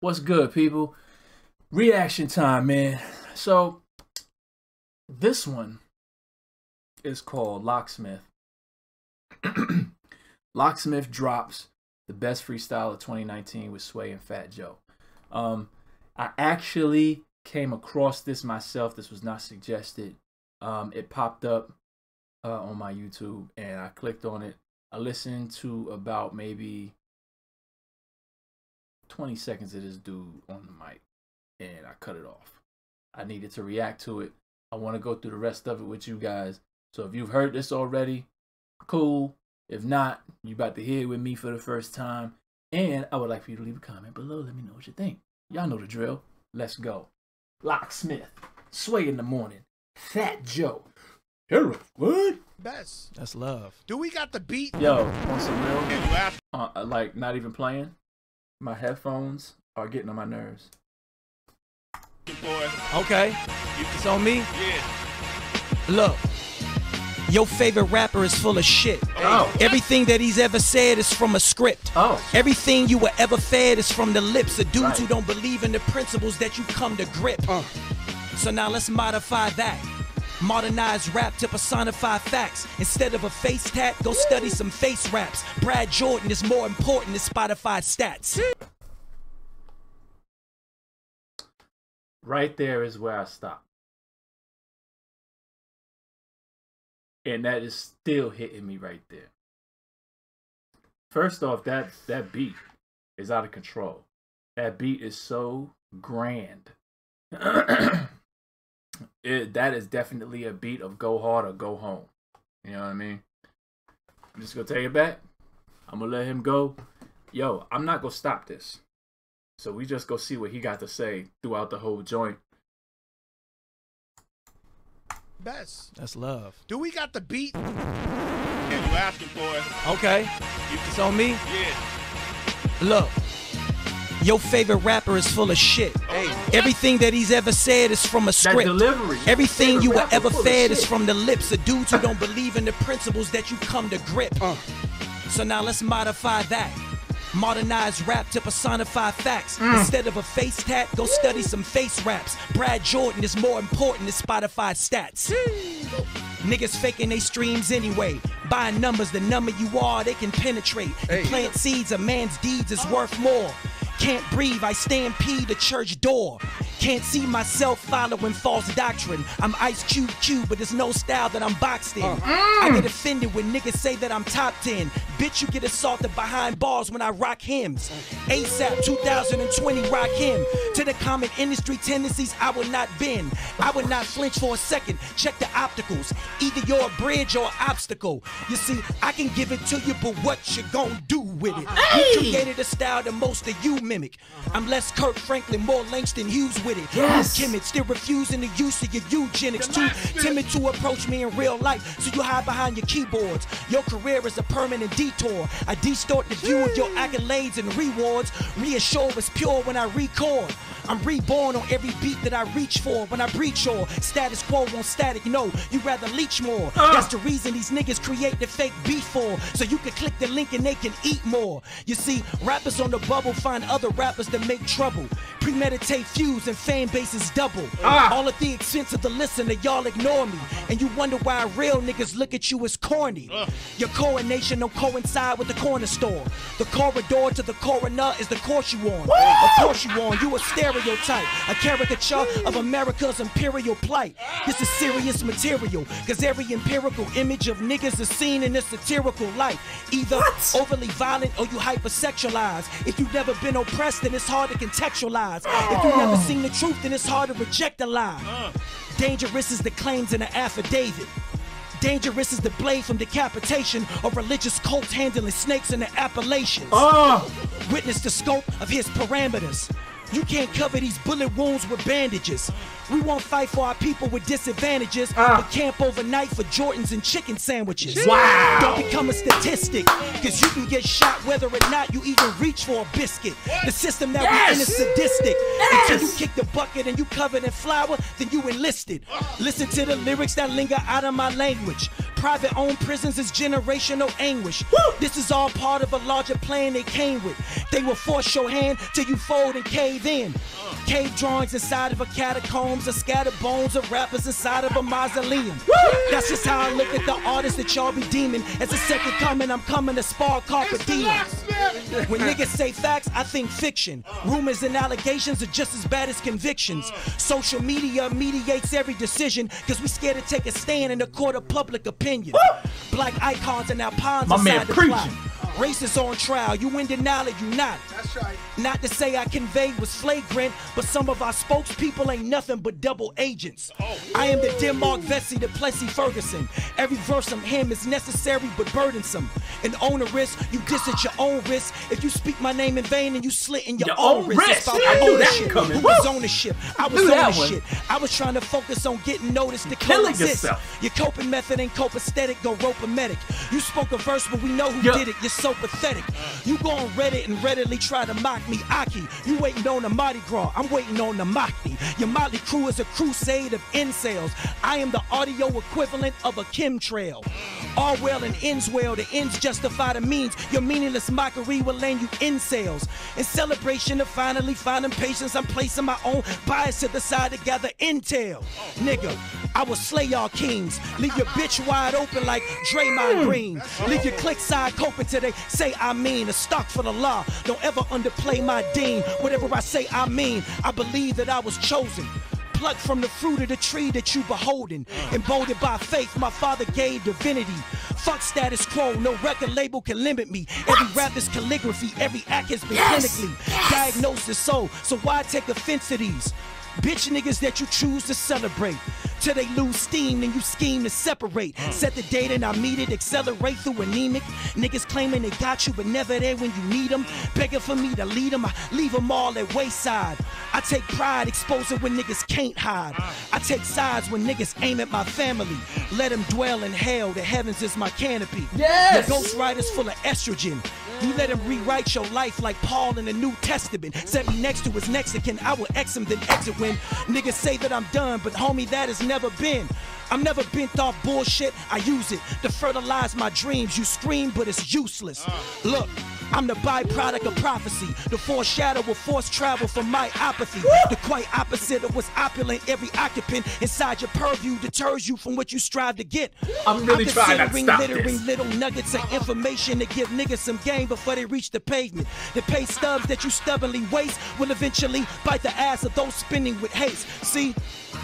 What's good, people? Reaction time, man. So this one is called Locksmith. Locksmith drops the best freestyle of 2019 with Sway and Fat Joe. I actually came across this myself. This was not suggested. It popped up on my YouTube and I clicked on it. I listened to about maybe 20 seconds of this dude on the mic and I cut it off. I needed to react to it. I want to go through the rest of it with you guys. So if you've heard this already, cool. If not, you about to hear it with me for the first time. And I would like for you to leave a comment below. Let me know what you think. Y'all know the drill. Let's go. Locksmith, Sway in the morning, Fat Joe. Hero, what? Best. That's love. Do we got the beat? Yo, want some real? Like, not even playing. My headphones are getting on my nerves. Okay, it's on me? Yeah. Look, your favorite rapper is full of shit. Oh. Everything that he's ever said is from a script. Oh. Everything you were ever fed is from the lips of dudes who don't believe in the principles that you come to grip. So now let's modify that. Modernize rap to personify facts. Instead of a face tat, go study some face raps. Brad Jordan is more important than Spotify stats. Right there is where I stop. And that is still hitting me right there. First off, that beat is out of control. That beat is so grand. That is definitely a beat of go hard or go home. You know what I mean? I'm just going to take it back. I'm going to let him go. Yo, I'm not going to stop this. So we just go see what he got to say throughout the whole joint. Best. That's love. Do we got the beat? Yeah, you asking for it. Okay. It's on me? Yeah. Look. Your favorite rapper is full of shit. Hey. Everything that he's ever said is from a script. Everything you were ever fed is from the lips of dudes who don't believe in the principles that you come to grip. So now let's modify that. Modernize rap to personify facts. Instead of a face tat, go study some face raps. Brad Jordan is more important than Spotify stats. Niggas faking they streams anyway. Buying numbers, the number you are, they can penetrate. And plant seeds, a man's deeds is worth more. Can't breathe, I stampede the church door. Can't see myself following false doctrine. I'm Ice Cube Cube, but there's no style that I'm boxed in. I get offended when niggas say that I'm top 10. Bitch, you get assaulted behind bars when I rock hymns. ASAP 2020 rock him. To the common industry tendencies, I will not bend. I will not flinch for a second. Check the opticals. Either you're a bridge or an obstacle. You see, I can give it to you, but what you gonna do with it? You created a style that most of you mimic. I'm less Kurt Franklin, more Langston Hughes with it. Yes. I'm timid, still refusing the use of your eugenics. Too timid to approach me in real life, so you hide behind your keyboards. Your career is a permanent detour. I distort the view of your accolades and rewards. Reassure is pure when I record. I'm reborn on every beat that I reach for. When I breach your status quo on static, no, you rather leech more. That's the reason these niggas create the fake beat for, so you can click the link and they can eat more. You see, rappers on the bubble find other rappers that make trouble. Premeditate fuse and fan bases double. All at the expense of the listener, y'all ignore me. And you wonder why real niggas look at you as corny. Your coronation don't coincide with the corner store. The corridor to the coroner is the course you on. Of course you on, you a stare. Stereotype, a caricature of America's imperial plight. This is serious material, cause every empirical image of niggas is seen in a satirical light. Either overly violent or you hypersexualize. If you've never been oppressed, then it's hard to contextualize. If you've never seen the truth, then it's hard to reject a lie. Dangerous is the claims in an affidavit. Dangerous is the blade from decapitation of religious cults handling snakes in the Appalachians. Witness the scope of his parameters. You can't cover these bullet wounds with bandages. We won't fight for our people with disadvantages, but camp overnight for Jordans and chicken sandwiches. Wow. Don't become a statistic, because you can get shot whether or not you even reach for a biscuit. The system that we in is sadistic. Until you kick the bucket and you covered in flour, then you enlisted. Listen to the lyrics that linger out of my language. Private-owned prisons is generational anguish. Woo! This is all part of a larger plan they came with. They will force your hand till you fold and cave in. Cave drawings inside of a catacombs, a scattered bones of rappers inside of a mausoleum. Woo! That's just how I look at the artists that y'all be deeming. As a second coming, I'm coming to spar carpet demons. When niggas say facts, I think fiction. Rumors and allegations are just as bad as convictions. Social media mediates every decision, because we scared to take a stand in the court of public opinion. Woo! Black icons and our pawns inside the plot. Racists on trial, you in denial or you not. That's right. Not to say I conveyed was flagrant, but some of our spokespeople ain't nothing but double agents. Oh. I am the Denmark Vesey, the Plessy Ferguson. Every verse from him is necessary but burdensome. An onerous, you diss at your own risk. If you speak my name in vain and you slit in your own wrist. Ownership. I was ownership. I was trying to focus on getting noticed to coexist. Your coping method ain't copacetic, go rope a medic. You spoke a verse, but we know who did it. You're so pathetic. You go on Reddit and readily try to mock me, Aki. You waiting on the Mardi Gras, I'm waiting on the mock me. Your motley crew is a crusade of incels. I am the audio equivalent of a chemtrail. All well and ends well, the ends justify the means. Your meaningless mockery will land you incels. In celebration of finally finding patience, I'm placing my own bias to the side to gather intel. Nigga, I will slay y'all kings. Leave your bitch wide open like Draymond Green. Leave your click side coping to the say I mean, a stock for the law. Don't ever underplay my dean. Whatever I say I mean. I believe that I was chosen, plucked from the fruit of the tree that you beholding. Emboldened by faith, my father gave divinity. Fuck status quo, no record label can limit me. Every rap is calligraphy, every act has been clinically diagnosed as soul. So why take offense to these bitch niggas that you choose to celebrate? Till they lose steam, then you scheme to separate. Set the date and I meet it, accelerate through anemic. Niggas claiming they got you, but never there when you need them. Begging for me to lead them, I leave them all at wayside. I take pride, exposing when niggas can't hide. I take sides when niggas aim at my family. Let them dwell in hell, the heavens is my canopy. Yes! Your ghostwriter's full of estrogen. You let him rewrite your life like Paul in the New Testament. Set me next to his Mexican, I will X him, then exit when niggas say that I'm done, but homie, that is never been. I'm never bent off bullshit, I use it to fertilize my dreams. You scream, but it's useless. Look, I'm the byproduct of prophecy. The foreshadow will force travel from my apathy. The quite opposite of what's opulent. Every occupant inside your purview deters you from what you strive to get. I'm really trying to stop this. Little nuggets of information to give niggas some game before they reach the pavement. The pay stubs that you stubbornly waste will eventually bite the ass of those spinning with haste. See,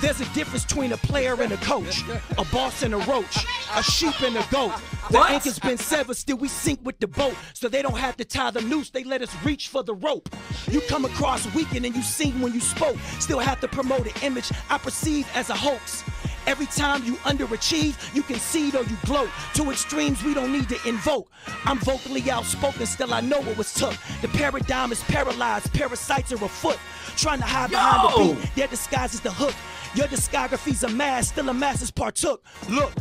there's a difference between a player and a coach, a boss and a roach, a sheep and a goat. The anchor's been severed, still we sink with the boat. So they don't have to tie the noose, they let us reach for the rope. You come across weakened and you seen when you spoke. Still have to promote an image I perceive as a hoax. Every time you underachieve, you concede or you gloat. Two extremes we don't need to invoke. I'm vocally outspoken, still I know what was took. The paradigm is paralyzed, parasites are afoot. Trying to hide behind the beat, their disguise is the hook. Your discography's a mass, still a masses partook. Look,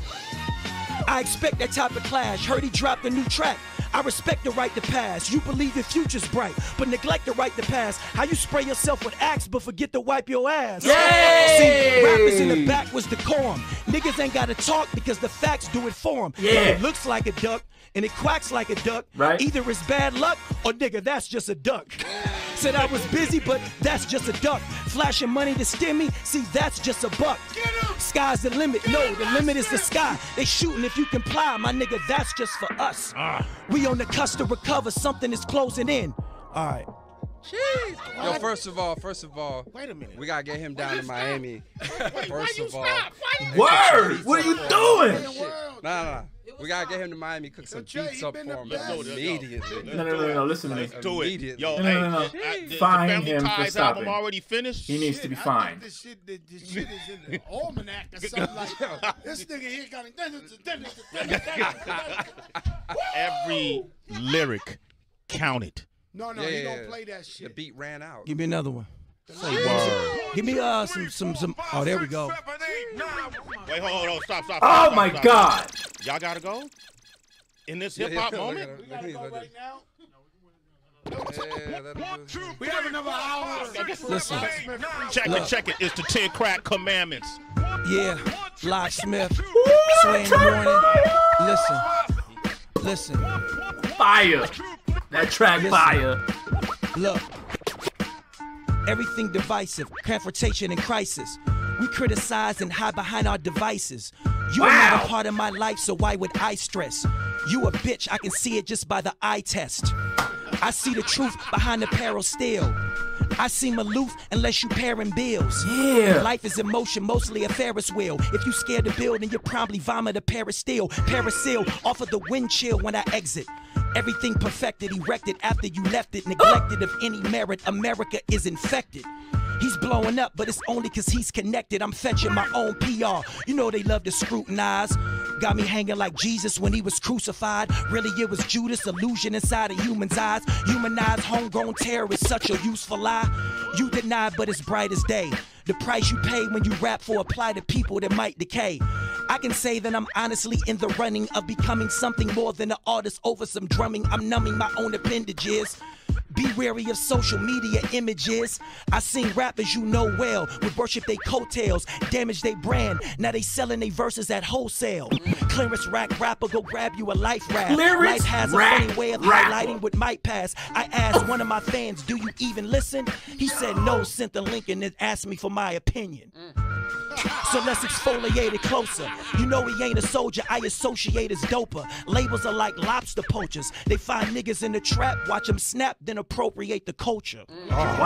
I expect that type of clash. Heard he dropped a new track. I respect the right to pass. You believe your future's bright, but neglect the right to pass. How you spray yourself with axe, but forget to wipe your ass. Yay! See, rappers in the back was decorum. Niggas ain't gotta talk because the facts do it for them. Yeah. It looks like a duck, and it quacks like a duck. Right. Either it's bad luck, or nigga, that's just a duck. Said I was busy, but that's just a duck. Flashing money to stim me, see, that's just a buck. Sky's the limit, the limit is the sky. They shooting if you comply, my nigga, that's just for us. We on the cusp to recover, something is closing in. All right. Jeez, yo, first of all, wait a minute. We gotta get him down to Miami. Word, what are you doing? Nah. We gotta get him to Miami, cook some beats up for him immediately. No, listen to me. Let's do it. Yo, hey, find him for stopping. I'm already finished. He needs to be fined. This shit is in the almanac or something like that. This nigga here got every lyric counted. No, he don't play that shit. The beat ran out. Give me another one. Say word. Give me some. Oh, there we go. Wait, hold on, stop. Oh my God! Y'all gotta go. In this hip hop moment. We gotta go right now. We have another hour. Listen, check it. It's the 10 Crack Commandments. Yeah, Locksmith, Sway in the morning. Listen. Fire. That track fire. Look. Everything divisive, confrontation and crisis. We criticize and hide behind our devices. You are not a part of my life, so why would I stress? You a bitch, I can see it just by the eye test. I see the truth behind the peril still. I seem aloof unless you pairing bills. Yeah. Life is emotion, mostly a Ferris wheel. If you scared to build, then you probably vomit a Parasil off of the wind chill when I exit. Everything perfected, erected after you left it. Neglected of any merit, America is infected. He's blowing up, but it's only because he's connected. I'm fetching my own PR. You know they love to scrutinize. Got me hanging like Jesus when he was crucified. Really, it was Judas, illusion inside of human's eyes. Humanized, homegrown terror is such a useful lie. You deny, but it's bright as day. The price you pay when you rap for apply to people that might decay. I can say that I'm honestly in the running of becoming something more than an artist over some drumming. I'm numbing my own appendages. Be wary of social media images. I seen rappers you know well would worship their coattails, damage their brand. Now they selling their verses at wholesale. Clearance rack rapper go grab you a life raft. Life has a funny way of highlighting what might pass. I asked one of my fans, do you even listen? He said no, sent the link and then asked me for my opinion. So let's exfoliate it closer. You know he ain't a soldier, I associate as doper. Labels are like lobster poachers. They find niggas in the trap, watch them snap, then appropriate the culture. Wow!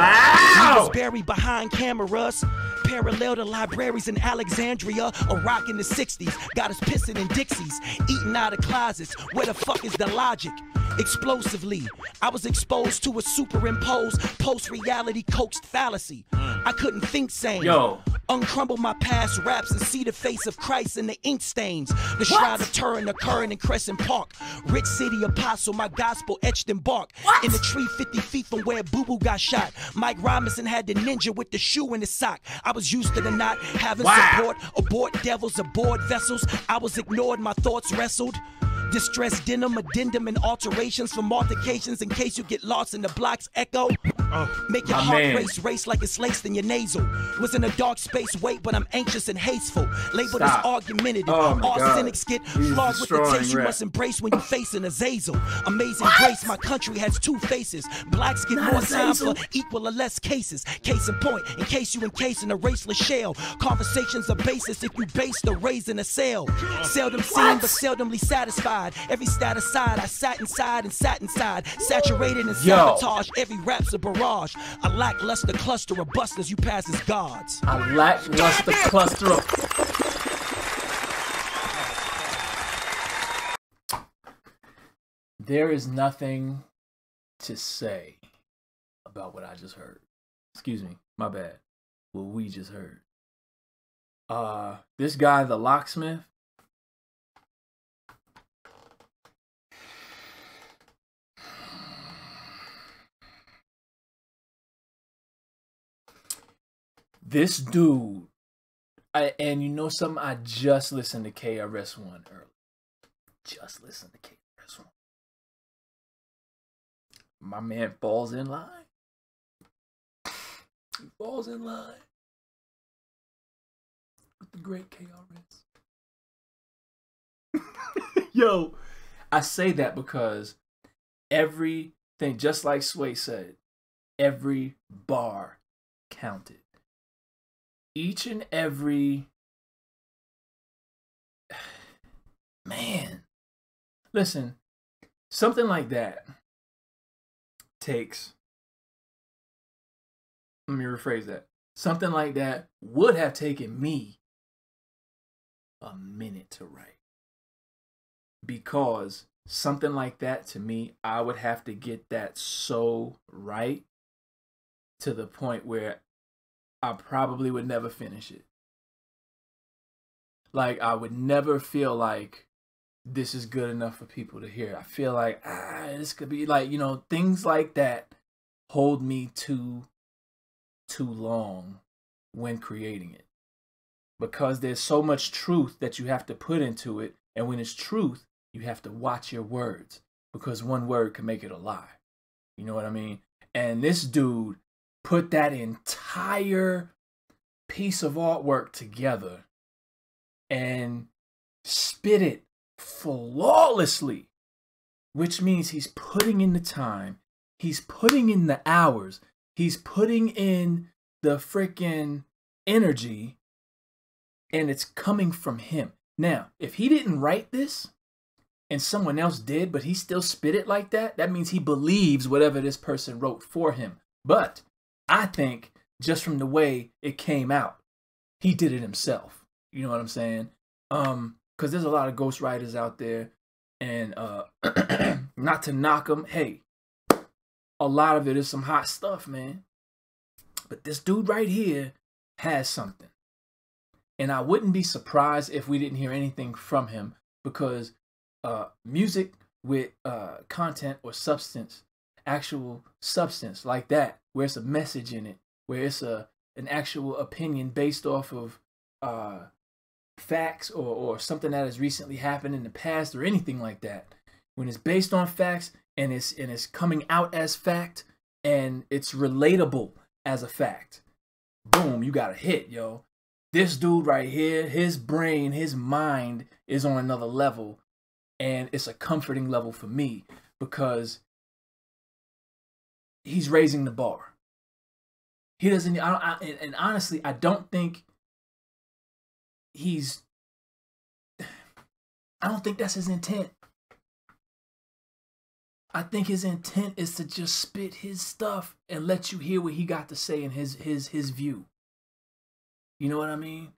He was buried behind cameras, parallel to libraries in Alexandria, a rock in the 60s, got us pissing in Dixies, eating out of closets. Where the fuck is the logic? Explosively, I was exposed to a superimposed post-reality coaxed fallacy. I couldn't think sane. Uncrumble my past raps and see the face of Christ in the ink stains. The shroud of Turin, the Curran in Crescent Park. Rich city apostle, my gospel etched in bark. In the tree 50 feet from where Boo Boo got shot. Mike Robinson had the ninja with the shoe in his sock. I was used to the not having support. Abort devils aboard vessels. I was ignored, my thoughts wrestled. Distressed denim, addendum, and alterations from altercations in case you get lost in the block's echo. Make your heart race like it's laced in your nasal. Was in a dark space, wait, but I'm anxious and hateful. Labeled as argumentative. All cynics get flawed with the taste you must embrace when you face an Azazel. Amazing grace, my country has two faces. Blacks get more time for equal or less cases. Case in point, in case you encase in a raceless shell. Conversations are baseless if you base the raise in a cell. Seldom seen, but seldomly satisfied. Every stat aside, I sat inside, saturated in sabotage. Every rap's a barrage. A lackluster cluster of busters you pass as gods. A lackluster cluster of. There is nothing to say about what I just heard. Excuse me, my bad. What we just heard. This guy, the Locksmith. This dude, and you know something, I just listened to KRS-One earlier. My man falls in line. He falls in line with the great KRS. Yo, I say that because everything, just like Sway said, every bar counted. Each and every man, listen, something like that takes, let me rephrase that, something like that would have taken me a minute to write, because something like that, to me, I would have to get that so right to the point where I probably would never finish it. Like, I would never feel like this is good enough for people to hear. I feel like, this could be like, you know, things like that hold me too long when creating it, because there's so much truth that you have to put into it. And when it's truth, you have to watch your words, because one word can make it a lie. You know what I mean? And this dude put that entire piece of artwork together and spit it flawlessly, which means he's putting in the time, he's putting in the hours, he's putting in the freaking energy, and it's coming from him. Now, if he didn't write this and someone else did, but he still spit it like that, that means he believes whatever this person wrote for him. But I think just from the way it came out, he did it himself. You know what I'm saying? Because there's a lot of ghostwriters out there, and not to knock them. Hey, a lot of it is some hot stuff, man. But this dude right here has something. And I wouldn't be surprised if we didn't hear anything from him, because music with content or substance, actual substance like that, where it's a message in it, where it's an actual opinion based off of facts or something that has recently happened in the past or anything like that. When it's based on facts and it's coming out as fact and it's relatable as a fact, boom, you got a hit, yo. This dude right here, his brain, his mind is on another level, and it's a comforting level for me, because he's raising the bar. He doesn't, and honestly, I don't think he's, I don't think that's his intent. I think his intent is to just spit his stuff and let you hear what he got to say in his view. You know what I mean?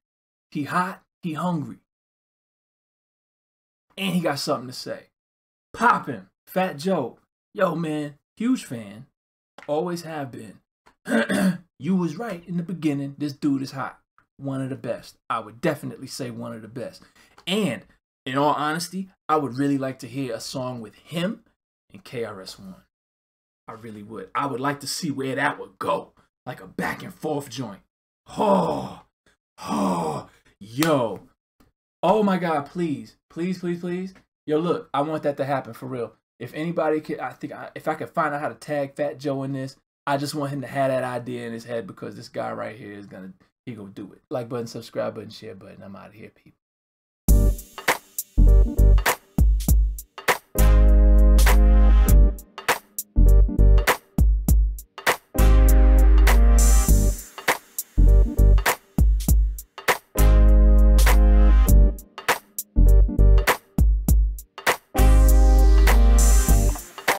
He hot, he hungry, and he got something to say. Poppin', Fat Joe. Yo, man, huge fan. Always have been. You was right in the beginning. This dude is hot. One of the best. I would definitely say one of the best. And in all honesty, I would really like to hear a song with him and KRS-One. I really would. I would like to see where that would go. Like a back and forth joint. Oh. Oh, yo, oh my God, please, please, please, please. Yo, look, I want that to happen for real. If anybody could, if I could find out how to tag Fat Joe in this, I just want him to have that idea in his head, because this guy right here is gonna do it. Like button, subscribe button, share button. I'm out of here, people.